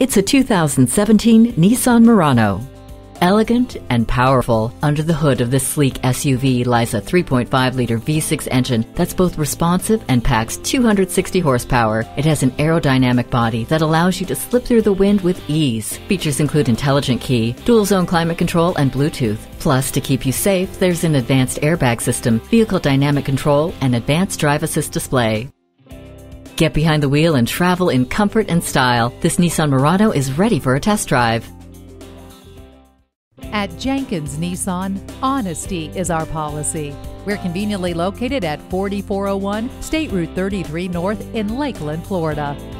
It's a 2017 Nissan Murano. Elegant and powerful, under the hood of this sleek SUV lies a 3.5-liter V6 engine that's both responsive and packs 260 horsepower. It has an aerodynamic body that allows you to slip through the wind with ease. Features include intelligent key, dual-zone climate control, and Bluetooth. Plus, to keep you safe, there's an advanced airbag system, vehicle dynamic control, and advanced drive assist display. Get behind the wheel and travel in comfort and style. This Nissan Murano is ready for a test drive. At Jenkins Nissan, honesty is our policy. We're conveniently located at 4401 State Route 33 North in Lakeland, Florida.